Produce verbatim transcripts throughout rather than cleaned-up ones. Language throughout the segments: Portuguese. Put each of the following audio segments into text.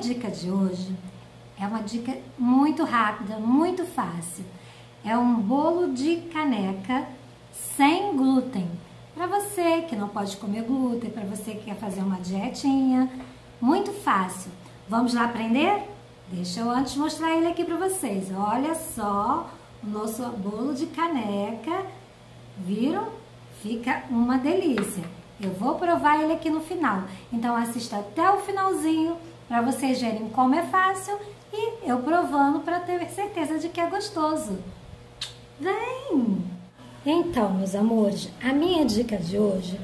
dica de hoje é uma dica muito rápida, muito fácil. É um bolo de caneca sem glúten. Para você que não pode comer glúten, para você que quer fazer uma dietinha, muito fácil. Vamos lá aprender? Deixa eu antes mostrar ele aqui para vocês. Olha só o nosso bolo de caneca. Viram? Fica uma delícia. Eu vou provar ele aqui no final. Então assista até o finalzinho para vocês verem como é fácil e eu provando para ter certeza de que é gostoso. Vem! Então, meus amores, a minha dica de hoje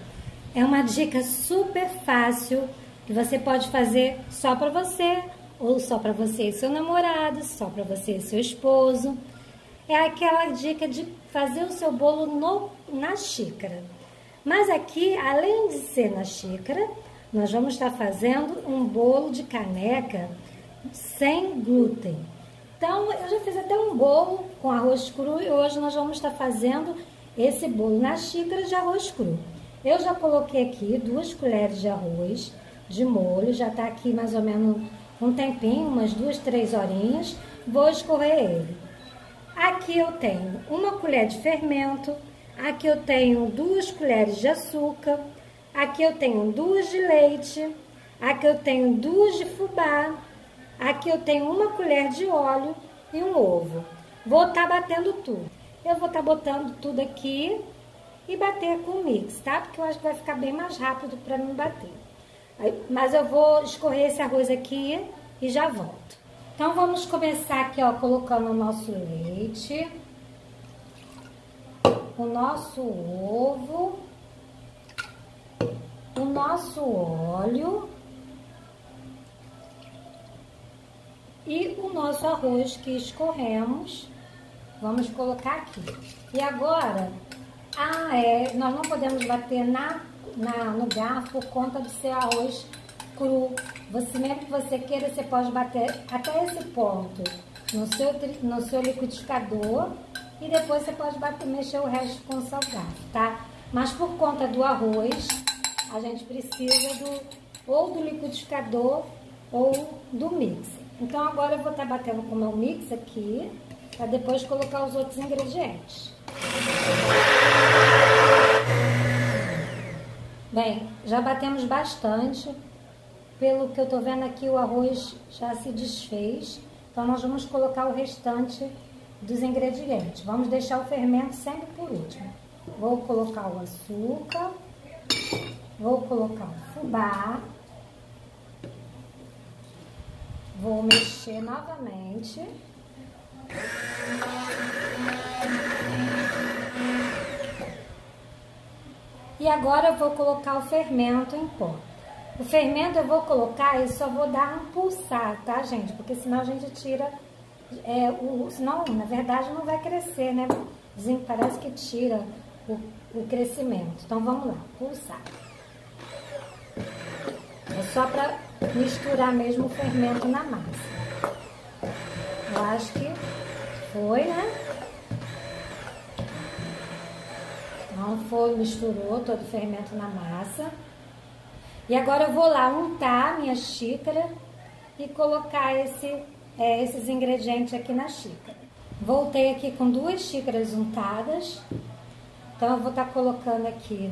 é uma dica super fácil que você pode fazer só para você, ou só para você e seu namorado, só para você e seu esposo. É aquela dica de fazer o seu bolo no, na xícara. Mas aqui, além de ser na xícara, nós vamos estar fazendo um bolo de caneca sem glúten. Então, eu já fiz até um bolo com arroz cru e hoje nós vamos estar fazendo esse bolo na xícara de arroz cru. Eu já coloquei aqui duas colheres de arroz de molho, já tá aqui mais ou menos um tempinho, umas duas, três horinhas, vou escorrer ele. Aqui eu tenho uma colher de fermento, aqui eu tenho duas colheres de açúcar, aqui eu tenho duas de leite, aqui eu tenho duas de fubá, aqui eu tenho uma colher de óleo e um ovo. Vou tá batendo tudo. Eu vou tá botando tudo aqui e bater com o mix, tá? Porque eu acho que vai ficar bem mais rápido para mim bater. Mas eu vou escorrer esse arroz aqui e já volto. Então vamos começar aqui, ó, colocando o nosso leite, o nosso ovo, o nosso óleo e o nosso arroz que escorremos. Vamos colocar aqui. E agora, ah, é, nós não podemos bater na Na, no garfo por conta do seu arroz cru. Você, mesmo que você queira, você pode bater até esse ponto no seu, no seu liquidificador e depois você pode bater, mexer o resto com o seu garfo, tá? Mas por conta do arroz, a gente precisa do, ou do liquidificador ou do mixer. Então agora eu vou estar batendo com o meu mix aqui para depois colocar os outros ingredientes. Bem, já batemos bastante, pelo que eu tô vendo aqui o arroz já se desfez, então nós vamos colocar o restante dos ingredientes. Vamos deixar o fermento sempre por último. Vou colocar o açúcar, vou colocar o fubá, vou mexer novamente. E agora eu vou colocar o fermento em pó. O fermento eu vou colocar e só vou dar um pulsar, tá, gente? Porque senão a gente tira... É, o, senão, na verdade, não vai crescer, né? Parece que tira o, o crescimento. Então, vamos lá, pulsar. É só pra misturar mesmo o fermento na massa. Eu acho que foi, né? Então, foi, misturou todo o fermento na massa. E agora eu vou lá untar minha xícara e colocar esse, é, esses ingredientes aqui na xícara. Voltei aqui com duas xícaras untadas. Então, eu vou estar colocando aqui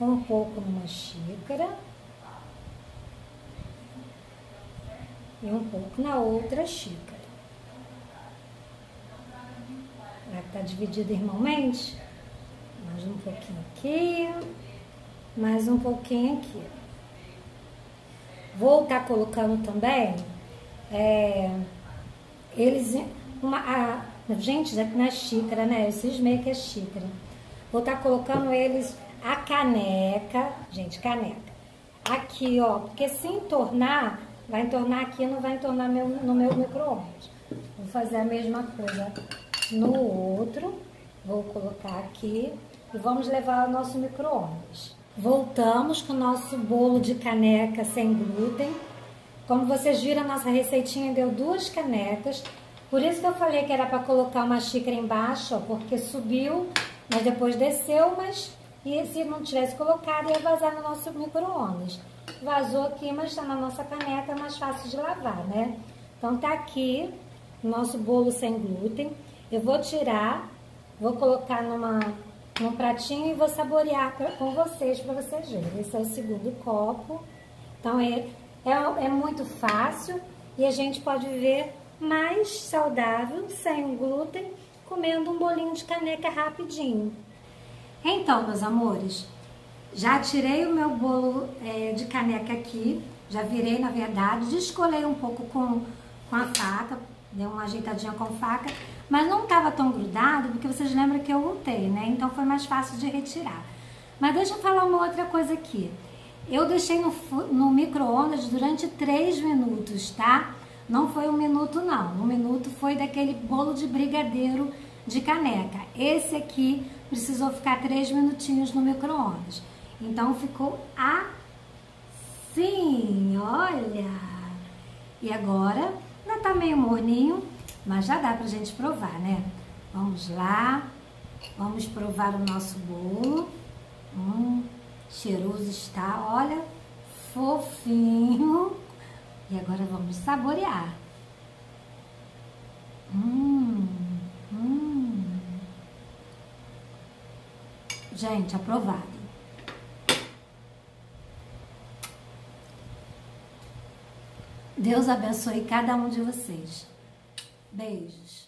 um pouco numa xícara e um pouco na outra xícara. Ela tá dividida irmãmente. Mais um pouquinho aqui, mais um pouquinho aqui. Vou estar colocando também é, eles, uma, a, gente, na xícara, né? Eu cismei que é xícara. Vou estar colocando eles, a caneca, gente, caneca, aqui, ó, porque se entornar, vai entornar aqui, não vai entornar meu, no meu micro-ondas. Vou fazer a mesma coisa no outro. Vou colocar aqui e vamos levar ao nosso micro-ondas. Voltamos com o nosso bolo de caneca sem glúten. Como vocês viram, a nossa receitinha deu duas canecas. Por isso que eu falei que era para colocar uma xícara embaixo, ó, porque subiu, mas depois desceu, mas e se não tivesse colocado, ia vazar no nosso micro-ondas. vazou aqui, mas está na nossa caneca, é mais fácil de lavar, né? Então tá aqui nosso bolo sem glúten. Eu vou tirar, vou colocar numa, num pratinho e vou saborear com vocês, para vocês verem. Esse é o segundo copo. Então é, é, é muito fácil e a gente pode viver mais saudável, sem glúten, comendo um bolinho de caneca rapidinho. Então, meus amores, já tirei o meu bolo é, de caneca aqui, já virei na verdade, descolei um pouco com, com a faca, dei uma ajeitadinha com faca, mas não estava tão grudado, porque vocês lembram que eu untei, né? Então foi mais fácil de retirar. Mas deixa eu falar uma outra coisa aqui. Eu deixei no, no micro-ondas durante três minutos, tá? Não foi um minuto não, um minuto foi daquele bolo de brigadeiro de caneca. Esse aqui precisou ficar três minutinhos no micro-ondas. Então ficou assim, olha! E agora, ainda tá meio morninho, mas já dá pra gente provar, né? Vamos lá, vamos provar o nosso bolo. Hum, cheiroso está, olha, fofinho. E agora vamos saborear. Hum, hum. Gente, aprovado. Deus abençoe cada um de vocês. Beijos.